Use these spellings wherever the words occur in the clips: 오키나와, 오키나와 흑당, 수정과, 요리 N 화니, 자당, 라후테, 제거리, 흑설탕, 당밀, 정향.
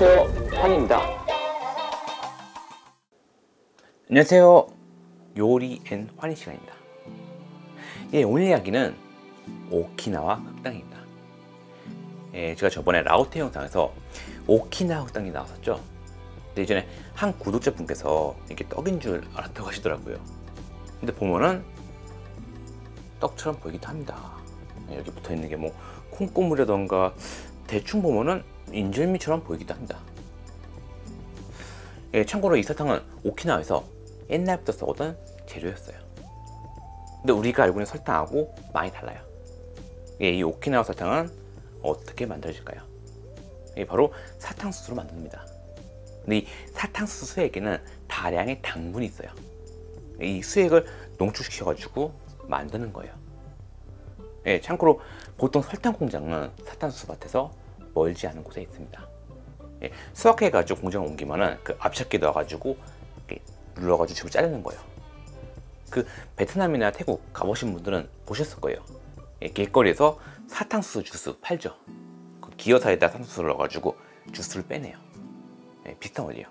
안녕하세요, 화니입니다. 안녕하세요, 요리 앤 화니 시간입니다. 예, 오늘 이야기는 오키나와 흑당입니다. 예, 제가 저번에 라후테 영상에서 오키나와 흑당이 나왔었죠. 근데 이전에 한 구독자분께서 이게 떡인 줄 알았다고 하시더라고요. 근데 보면은 떡처럼 보이기도 합니다. 여기 붙어 있는 게 뭐 콩고물이라던가 대충 보면은 인절미처럼 보이기도 합니다. 예, 참고로 이 설탕은 오키나와에서 옛날부터 써오던 재료였어요. 근데 우리가 알고 있는 설탕하고 많이 달라요. 예, 이 오키나와 설탕은 어떻게 만들어질까요? 예, 바로 사탕수수로 만듭니다. 근데 이 사탕수수 수액에는 다량의 당분이 있어요. 이 수액을 농축시켜가지고 만드는 거예요. 예, 참고로 보통 설탕 공장은 사탕수수밭에서 멀지 않은 곳에 있습니다. 예, 수확해가지고 공장 옮기면은 그 압착기 넣어가지고 눌러가지고 집을 자르는 거예요. 그 베트남이나 태국 가보신 분들은 보셨을 거예요. 예, 길거리에서 사탕수수 주스 팔죠. 그 기어사에다 사탕수수를 넣어가지고 주스를 빼내요. 예, 비슷한 원리예요.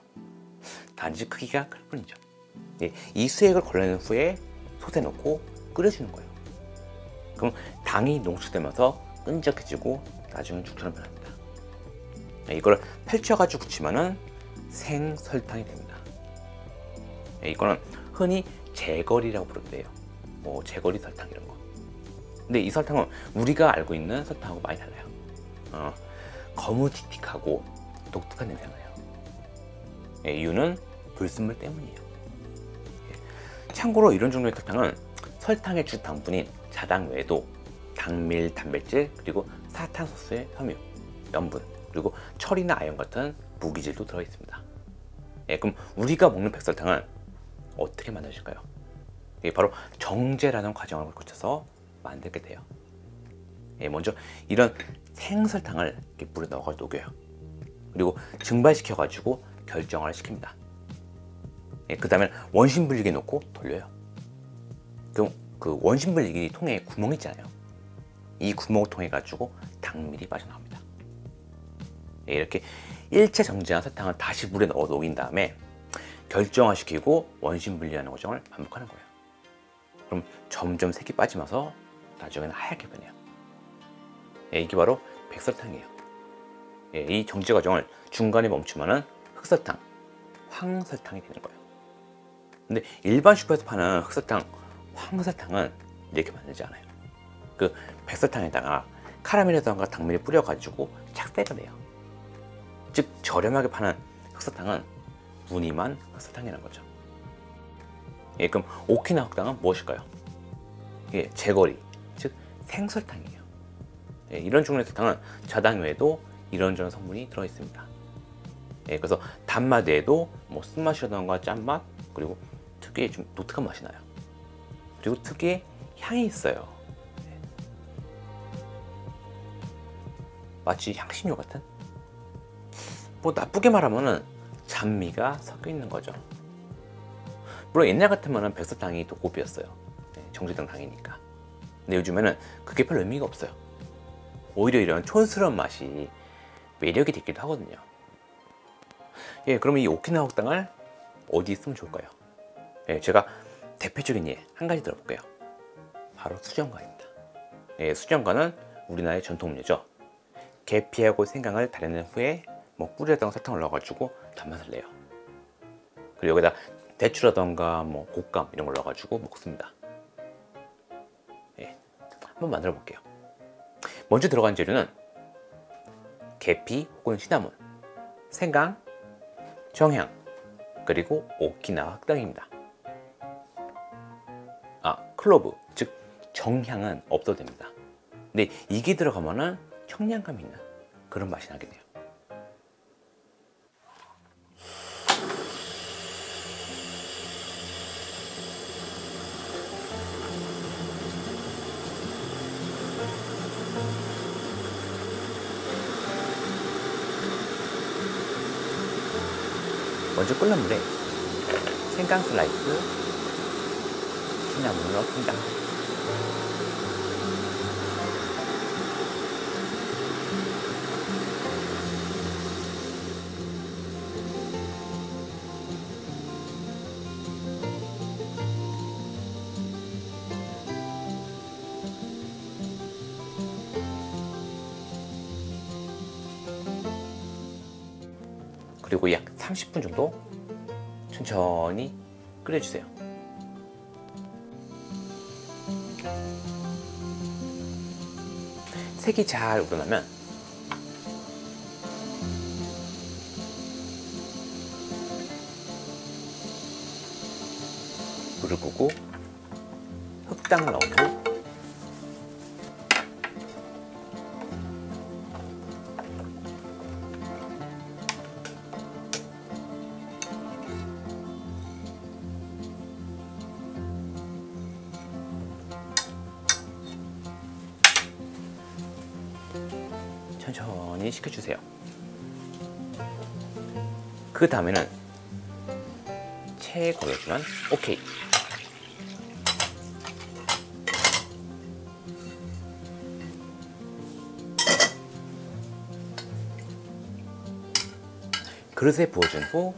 단지 크기가 클 뿐이죠. 예, 이 수액을 걸러낸 후에 솥에 넣고 끓여주는 거예요. 그럼 당이 농축되면서 끈적해지고 나중에 죽처럼 변합니다. 이걸 펼쳐가지고 굳히면은 생설탕이 됩니다. 이거는 흔히 제거리라고 부른대요. 뭐 제거리 설탕 이런 거. 근데 이 설탕은 우리가 알고 있는 설탕하고 많이 달라요. 거무틱틱하고 독특한 냄새가 나요. 이유는 불순물 때문이에요. 참고로 이런 종류의 설탕은 설탕의 주 당분인 자당 외에도 당밀, 단백질, 그리고 사탄소스의 섬유, 염분, 그리고 철이나 아연 같은 무기질도 들어있습니다. 예, 그럼 우리가 먹는 백설탕은 어떻게 만들어질까요? 예, 바로 정제라는 과정을 거쳐서 만들게 돼요. 예, 먼저 이런 생설탕을 이렇게 물에 넣어서 녹여요. 그리고 증발시켜가지고 결정을 시킵니다. 예, 그 다음에 원심분리기에 넣고 돌려요. 그럼 그 원심분리기 통에 구멍이 있잖아요. 이 구멍을 통해 가지고 당밀이 빠져나옵니다. 예, 이렇게 1차 정제한 설탕을 다시 물에 넣어 녹인 다음에 결정화시키고 원심분리하는 과정을 반복하는 거예요. 그럼 점점 색이 빠지면서 나중에는 하얗게 변해요. 예, 이게 바로 백설탕이에요. 예, 이 정제 과정을 중간에 멈추면은 흑설탕, 황설탕이 되는 거예요. 근데 일반 슈퍼에서 파는 흑설탕, 황설탕은 이렇게 만들지 않아요. 그 백설탕에다가 카라멜이라던가 당밀을 뿌려가지고 착색을 내요. 즉 저렴하게 파는 흑설탕은 무늬만 흑설탕이라는 거죠. 예, 그럼 오키나와 흑당은 무엇일까요? 예, 제거리, 즉 생설탕이에요. 예, 이런 종류의 설탕은 자당 외에도 이런저런 성분이 들어있습니다. 예, 그래서 단맛 외에도 뭐 쓴맛이라던가 짠맛, 그리고 특유의 좀 독특한 맛이 나요. 그리고 특유의 향이 있어요. 네. 마치 향신료 같은? 뭐 나쁘게 말하면은 잔미가 섞여 있는 거죠. 물론 옛날 같으면은 백설탕이 또 고비였어요. 네, 정제된 당이니까. 근데 요즘에는 그게 별 의미가 없어요. 오히려 이런 촌스러운 맛이 매력이 되기도 하거든요. 예, 그러면 이 오키나와 흑당을 어디에 쓰면 좋을까요? 예, 제가 대표적인 예, 한 가지 들어볼게요. 바로 수정과입니다. 예, 수정과는 우리나라의 전통음료죠. 계피하고 생강을 달여낸 후에 뭐 꿀이라던가 설탕을 넣어가지고 단맛을 내요. 그리고 여기다 대추라던가 뭐 곶감 이런 걸 넣어가지고 먹습니다. 예, 한번 만들어 볼게요. 먼저 들어간 재료는 계피 혹은 시나몬, 생강, 정향, 그리고 오키나와 흑당입니다. 클로브, 즉 정향은 없어도 됩니다. 근데 이게 들어가면은 청량감 있는 그런 맛이 나게 돼요. 먼저 끓는 물에 생강 슬라이스, 시나몬을 넣습니다. 그리고 약 30분 정도 천천히 끓여주세요. 색이 잘 우러나면 물을 끄고 흑당을 넣고 천천히 식혀주세요. 그 다음에는 체에 걸어주면 오케이. 그릇에 부어준 후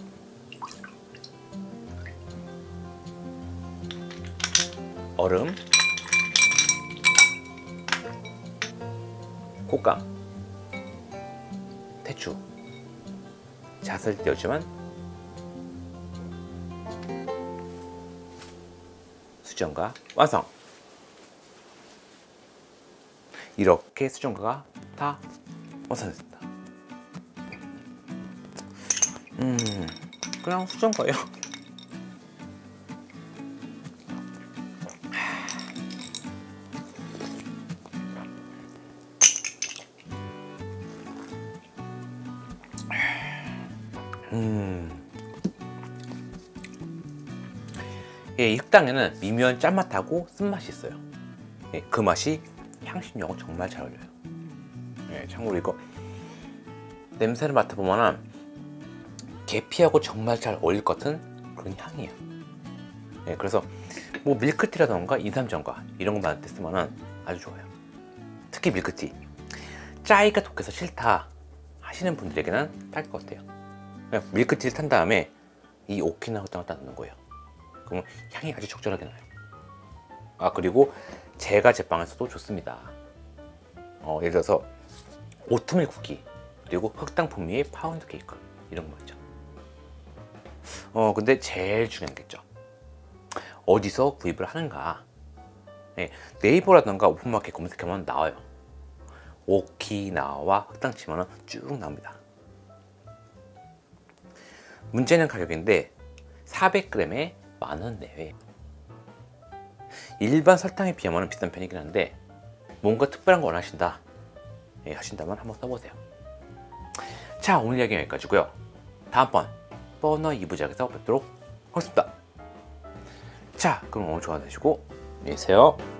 얼음, 곶감, 대추, 잣을 떼어주면 수정과 완성! 이렇게 수정과가 다 완성됐습니다. 그냥 수정과예요. 예, 이 흑당에는 미묘한 짠맛하고 쓴맛이 있어요. 예, 그 맛이 향신료하고 정말 잘 어울려요. 예, 참고로 이거 냄새를 맡아보면 계피하고 정말 잘 어울릴 것 같은 그런 향이에요. 예, 그래서 뭐 밀크티라던가 인삼전과 이런 거 만들 때 쓰면 아주 좋아요. 특히 밀크티, 짜이가 독해서 싫다 하시는 분들에게는 딱 것 같아요. 밀크티를 탄 다음에 이 오키나와 흑당을 딱 넣는 거예요. 그러면 향이 아주 적절하게 나요. 아, 그리고 제가 제빵에서도 좋습니다. 예를 들어서 오트밀 쿠키, 그리고 흑당 풍미의 파운드 케이크, 이런 거 있죠. 근데 제일 중요한 게 있죠. 어디서 구입을 하는가. 네, 네이버라던가 오픈마켓 검색하면 나와요. 오키나와 흑당 치면 쭉 나옵니다. 문제는 가격인데 400g에 10,000원 내외. 일반 설탕에 비하면 비싼 편이긴 한데 뭔가 특별한 거 원하신다, 예, 하신다면 한번 써보세요. 자, 오늘 이야기는 여기까지고요. 다음번 버너 2부작에서 뵙도록 하겠습니다. 자, 그럼 오늘 좋아하시고 안녕히 계세요.